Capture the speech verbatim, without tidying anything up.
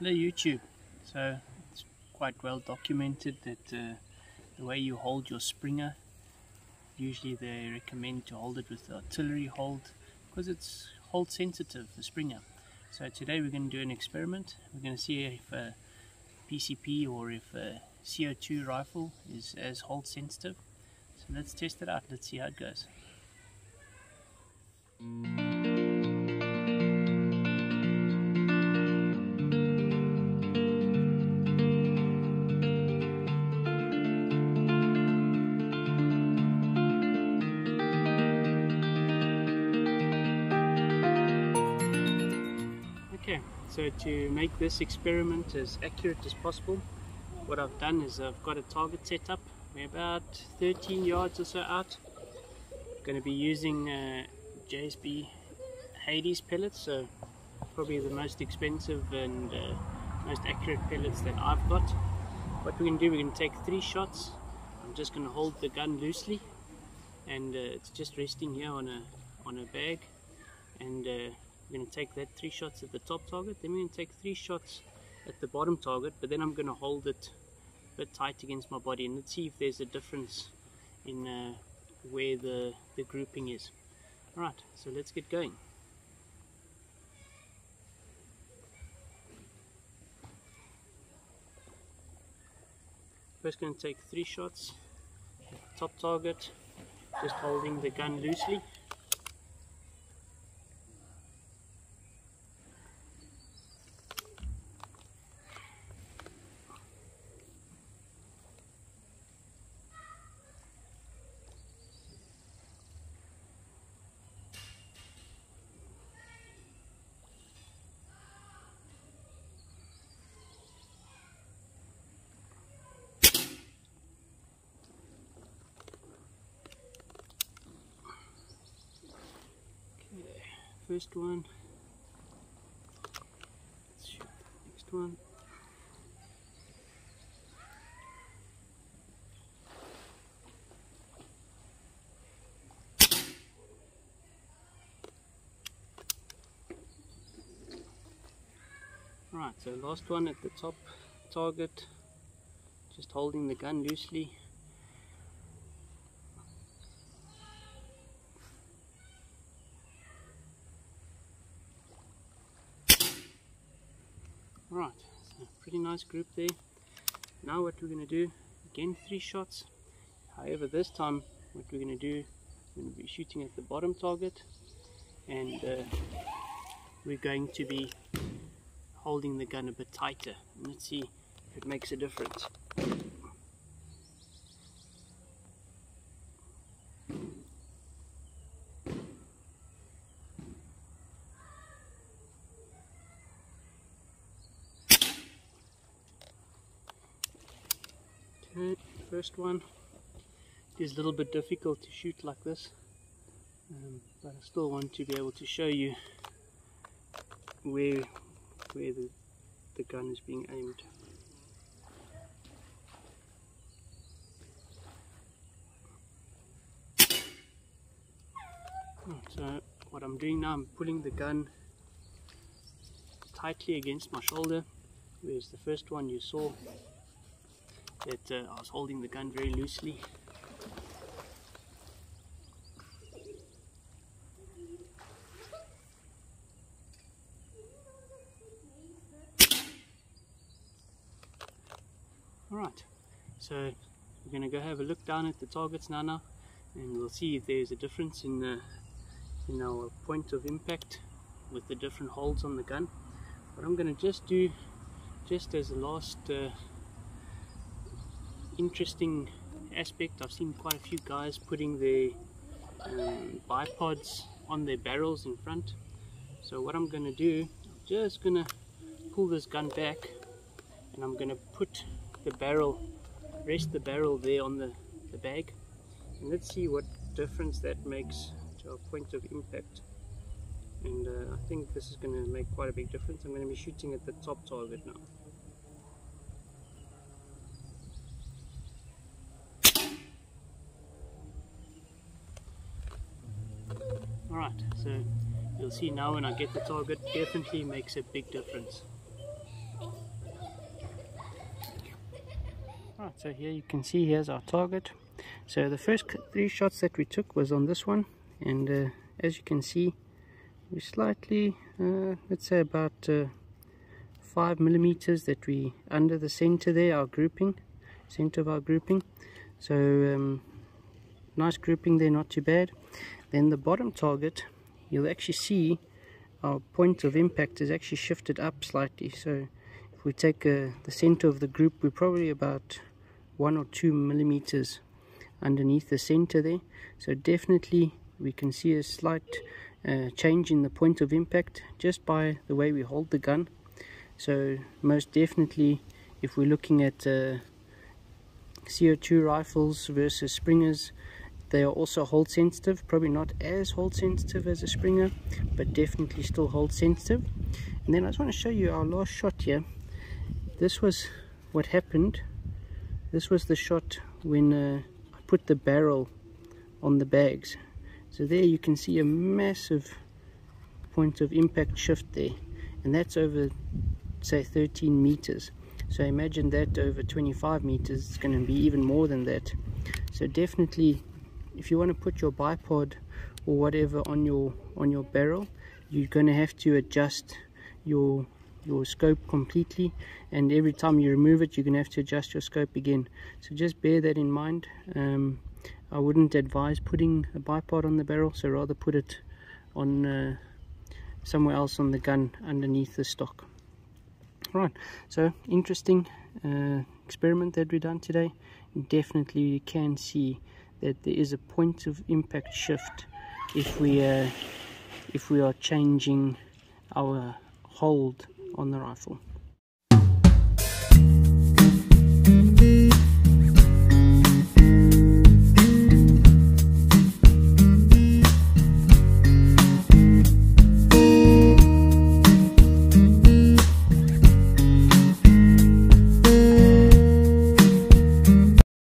the YouTube. So it's quite well documented that uh, the way you hold your springer, usually they recommend to hold it with the artillery hold because it's hold sensitive, the springer. So today we're going to do an experiment. We're going to see if a P C P or if a C O two rifle is as hold sensitive. So let's test it out, let's see how it goes. Okay, so to make this experiment as accurate as possible, what I've done is I've got a target set up. We're about thirteen yards or so out. I'm going to be using uh, J S B Hades pellets, so probably the most expensive and uh, most accurate pellets that I've got. What we're going to do, we're going to take three shots. I'm just going to hold the gun loosely, and uh, it's just resting here on a on a bag, and uh, we're going to take that three shots at the top target. Then we're going to take three shots at the bottom target, but then I'm going to hold it a bit tight against my body, and let's see if there's a difference in uh, where the, the grouping is. Alright, so let's get going. First going to take three shots at the top target, just holding the gun loosely. First one, let's shoot the next one. Right, so last one at the top target, just holding the gun loosely. Right, so pretty nice group there. Now what we're going to do, again three shots, however this time what we're going to do, we're going to be shooting at the bottom target, and uh, we're going to be holding the gun a bit tighter. Let's see if it makes a difference. First one, it is a little bit difficult to shoot like this, um, but I still want to be able to show you where where the, the gun is being aimed. Right, so what I'm doing now, I'm pulling the gun tightly against my shoulder, whereas the first one you saw that uh, I was holding the gun very loosely. Alright, so we're going to go have a look down at the targets now, now and we'll see if there's a difference in, the, in our point of impact with the different holds on the gun. But I'm going to just do, just as the last uh, interesting aspect, I've seen quite a few guys putting their um, bipods on their barrels in front. So what I'm going to do, I'm just going to pull this gun back, and I'm going to put the barrel, rest the barrel there on the, the bag, and let's see what difference that makes to our point of impact. And uh, I think this is going to make quite a big difference. I'm going to be shooting at the top target now. Alright, so you'll see now when I get the target, definitely makes a big difference. Right, so here you can see here's our target. So the first three shots that we took was on this one, and uh, as you can see, we slightly, uh, let's say about uh, five millimeters that we under the center there, our grouping, center of our grouping. So um, nice grouping there, not too bad. Then the bottom target, you'll actually see our point of impact is actually shifted up slightly. So if we take uh, the center of the group, we're probably about one or two millimeters underneath the center there. So definitely we can see a slight uh, change in the point of impact just by the way we hold the gun. So most definitely, if we're looking at uh, C O two rifles versus Springers, they are also hold sensitive, probably not as hold sensitive as a Springer, but definitely still hold sensitive. And then I just want to show you our last shot here. This was what happened. This was the shot when uh, I put the barrel on the bags. So there you can see a massive point of impact shift there, and that's over say thirteen meters. So imagine that over twenty-five meters, it's going to be even more than that. So definitely, if you want to put your bipod or whatever on your on your barrel, you're going to have to adjust your your scope completely, and every time you remove it, you're going to have to adjust your scope again. So just bear that in mind. Um, I wouldn't advise putting a bipod on the barrel, so rather put it on uh, somewhere else on the gun underneath the stock. Right, so interesting uh, experiment that we've done today. Definitely you can see that there is a point of impact shift if we uh, if we are changing our hold on the rifle.